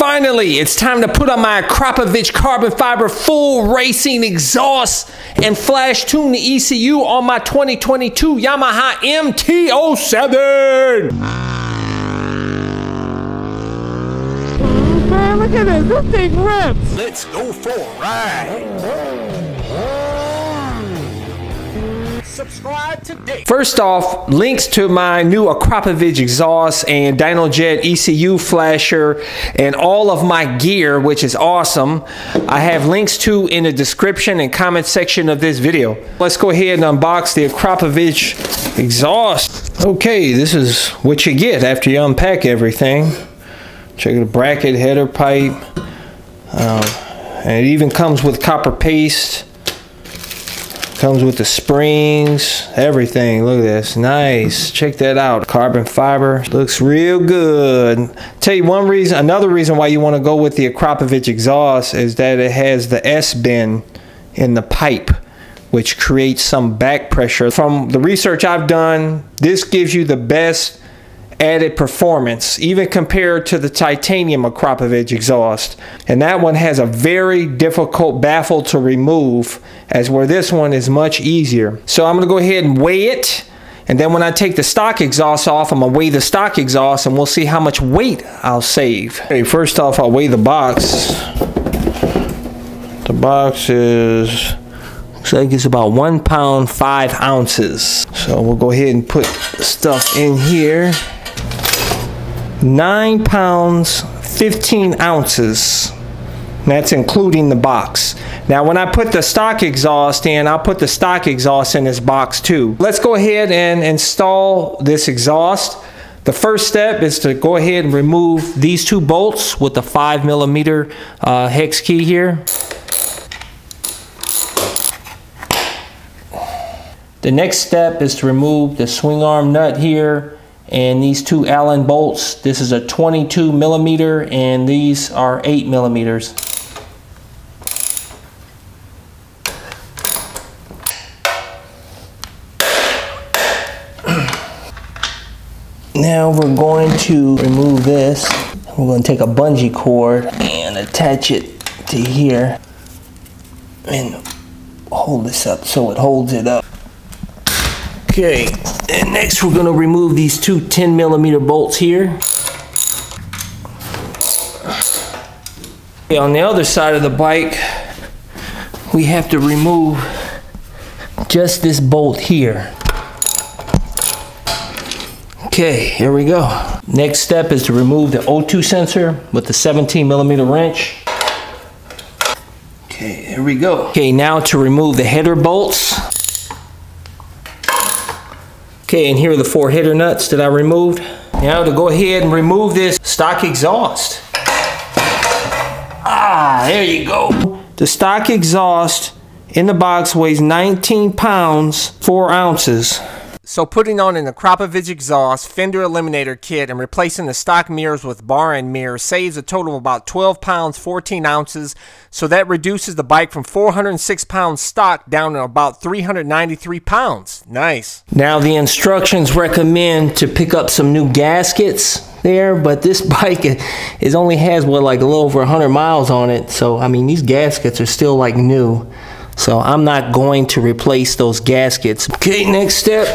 Finally, it's time to put on my Akrapovic carbon fiber full racing exhaust and flash tune the ECU on my 2022 Yamaha MT-07. Oh man, look at this, this thing rips. Let's go for a ride. Subscribe today. First off, links to my new Akrapovic exhaust and Dynojet ECU flasher and all of my gear, which is awesome, I have links to in the description and comment section of this video. Let's go ahead and unbox the Akrapovic exhaust. Okay, this is what you get after you unpack everything. Check the bracket, header pipe, and it even comes with copper paste. Comes with the springs, everything. Look at this, nice. Check that out, carbon fiber. Looks real good. Tell you one reason, another reason why you want to go with the Akrapovic exhaust is that it has the S-bend in the pipe, which creates some back pressure. From the research I've done, this gives you the best added performance, even compared to the titanium Akrapovic exhaust. And that one has a very difficult baffle to remove, as where this one is much easier. So I'm gonna go ahead and weigh it, and then when I take the stock exhaust off, I'm gonna weigh the stock exhaust and we'll see how much weight I'll save. Okay, first off, I'll weigh the box. The box is, looks like it's about 1 pound 5 ounces. So we'll go ahead and put stuff in here. 9 pounds 15 ounces, that's including the box. Now when I put the stock exhaust in, I'll put the stock exhaust in this box too. Let's go ahead and install this exhaust. The first step is to go ahead and remove these two bolts with the 5mm hex key here. The next step is to remove the swing arm nut here and these two Allen bolts. This is a 22mm and these are 8mm. Now we're going to remove this. We're going to take a bungee cord and attach it to here and hold this up so it holds it up. Okay, and next we're going to remove these two 10mm bolts here. Okay, on the other side of the bike, we have to remove just this bolt here. Okay, here we go. Next step is to remove the O2 sensor with the 17mm wrench. Okay, here we go. Okay, now to remove the header bolts. Okay, and here are the 4 header nuts that I removed. Now to go ahead and remove this stock exhaust. Ah, there you go. The stock exhaust in the box weighs 19 pounds, 4 ounces. So putting on an Akrapovic exhaust fender eliminator kit and replacing the stock mirrors with bar end mirrors saves a total of about 12 pounds, 14 ounces. So that reduces the bike from 406 pounds stock down to about 393 pounds. Nice. Now the instructions recommend to pick up some new gaskets there, but this bike is only has what, like a little over 100 miles on it. So I mean, these gaskets are still like new. So I'm not going to replace those gaskets. Okay, next step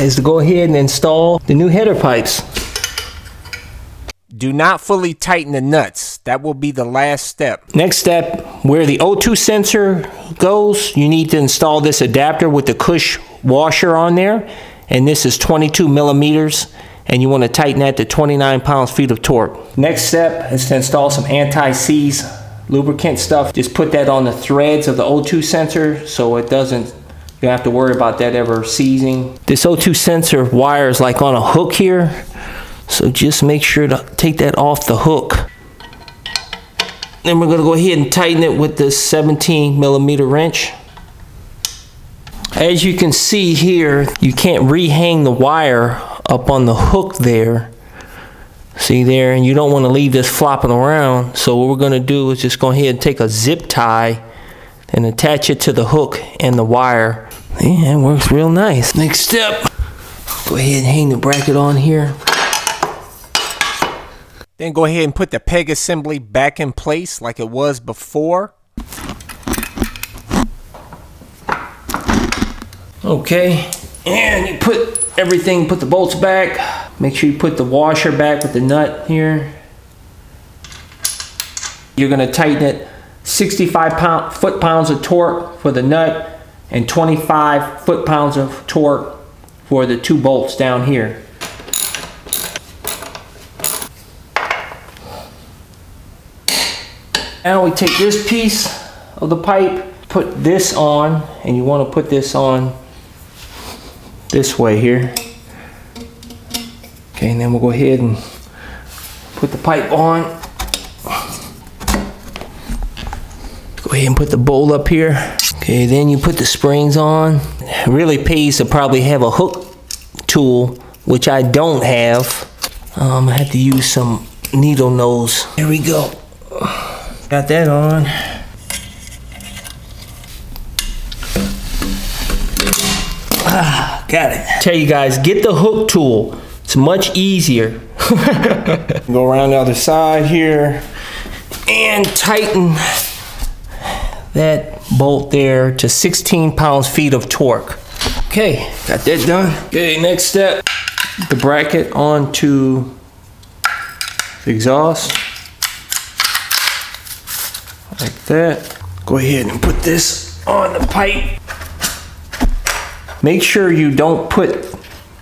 is to go ahead and install the new header pipes. Do not fully tighten the nuts. That will be the last step. Next step, where the O2 sensor goes, you need to install this adapter with the cush washer on there. And this is 22mm. And you want to tighten that to 29 pounds-feet of torque. Next step is to install some anti-seize lubricant stuff. Just put that on the threads of the O2 sensor so it doesn't, you don't have to worry about that ever seizing. This O2 sensor wire is like on a hook here, so just make sure to take that off the hook. Then we're going to go ahead and tighten it with this 17mm wrench. As you can see here, you can't rehang the wire up on the hook there. See there, and you don't want to leave this flopping around. So what we're going to do is just go ahead and take a zip tie and attach it to the hook and the wire. Yeah, it works real nice. Next step, go ahead and hang the bracket on here. Then go ahead and put the peg assembly back in place like it was before. Okay, and you put the bolts back. Make sure you put the washer back with the nut here. You're gonna tighten it 65 foot-pounds of torque for the nut and 25 foot-pounds of torque for the two bolts down here. Now we take this piece of the pipe, put this on, and you want to put this on this way here. Okay, and then we'll go ahead and put the pipe on. Go ahead and put the bowl up here. Okay, then you put the springs on. It really pays to probably have a hook tool, which I don't have. I have to use some needle nose. There we go. Got that on. Ah, got it. I tell you guys, get the hook tool. It's much easier. Go around the other side here and tighten that bolt there to 16 pounds-feet of torque. Okay, got that done. Okay, next step, the bracket onto the exhaust. Like that. Go ahead and put this on the pipe. Make sure you don't put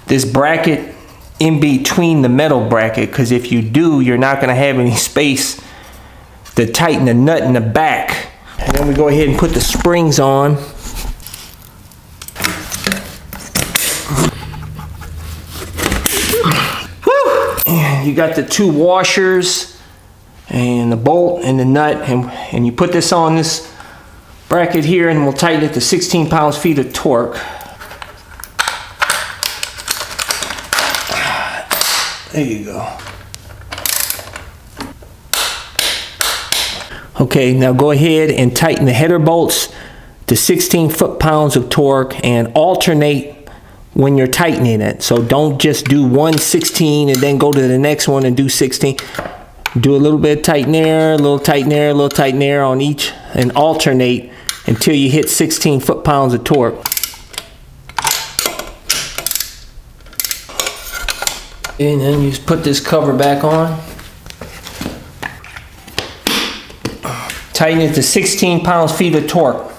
this bracket in between the metal bracket, because if you do, you're not going to have any space to tighten the nut in the back. And then we go ahead and put the springs on. Woo! You got the two washers and the bolt and the nut, and you put this on this bracket here, and we'll tighten it to 16 pounds-feet of torque. There you go. Okay, now go ahead and tighten the header bolts to 16 foot-pounds of torque and alternate when you're tightening it. So don't just do one 16 and then go to the next one and do 16. Do a little bit tight there, a little tight there, a little tight there on each, and alternate until you hit 16 foot-pounds of torque. And then you just put this cover back on. Tighten it to 16 pounds-feet of torque.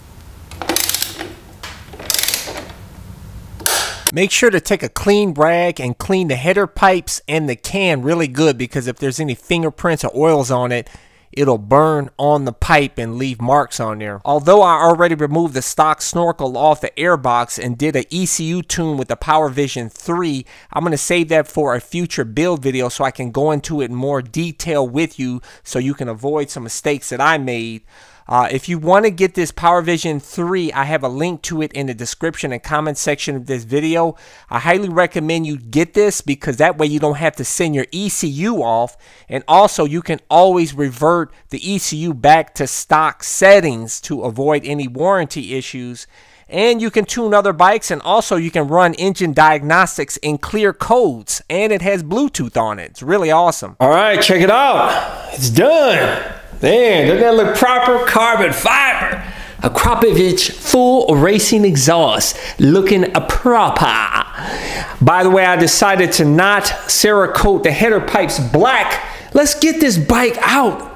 Make sure to take a clean rag and clean the header pipes and the can really good, because if there's any fingerprints or oils on it, it'll burn on the pipe and leave marks on there. Although I already removed the stock snorkel off the airbox and did an ECU tune with the PowerVision 3, I'm going to save that for a future build video so I can go into it in more detail with you so you can avoid some mistakes that I made. If you want to get this PowerVision 3, I have a link to it in the description and comment section of this video. I highly recommend you get this, because that way you don't have to send your ECU off, and also you can always revert the ECU back to stock settings to avoid any warranty issues. And you can tune other bikes, and also you can run engine diagnostics in clear codes, and it has Bluetooth on it. It's really awesome. All right, check it out. It's done. Man, doesn't that look proper? Carbon fiber. Akrapovic full racing exhaust, looking proper. By the way, I decided to not Cerakote the header pipes black. Let's get this bike out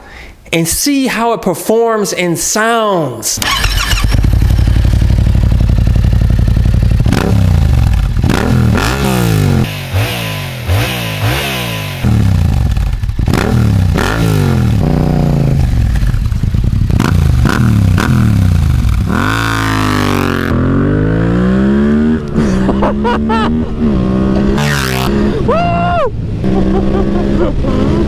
and see how it performs and sounds.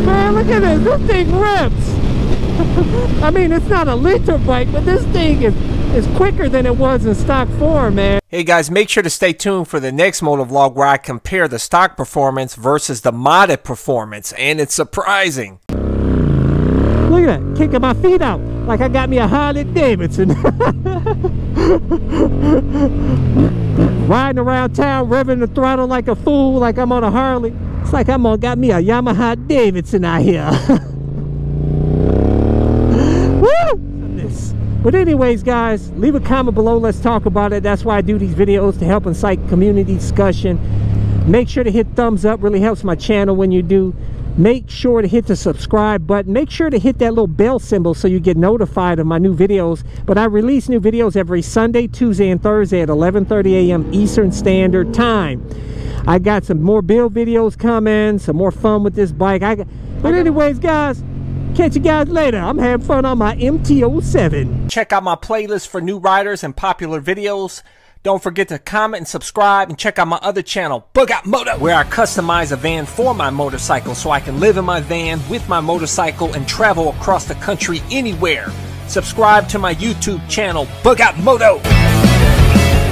Man, look at this. This thing rips. I mean, it's not a liter bike, but this thing is quicker than it was in stock form, man. Hey guys, make sure to stay tuned for the next moto vlog where I compare the stock performance versus the modded performance, and it's surprising. Look at that, kicking my feet out like I got me a Harley Davidson. Riding around town, revving the throttle like a fool, like I'm on a Harley. Looks like I'm gonna got me a Yamaha Davidson out here. Woo! But anyways, guys, leave a comment below. Let's talk about it. That's why I do these videos, to help incite community discussion. Make sure to hit thumbs up. Really helps my channel when you do. Make sure to hit the subscribe button. Make sure to hit that little bell symbol so you get notified of my new videos. But I release new videos every Sunday, Tuesday, and Thursday at 11:30 a.m. Eastern Standard Time. I got some more build videos coming, some more fun with this bike. But anyways, guys, catch you guys later. I'm having fun on my MT-07. Check out my playlist for new riders and popular videos. Don't forget to comment and subscribe, and check out my other channel, Bug Out Moto, where I customize a van for my motorcycle so I can live in my van with my motorcycle and travel across the country anywhere. Subscribe to my YouTube channel, Bug Out Moto.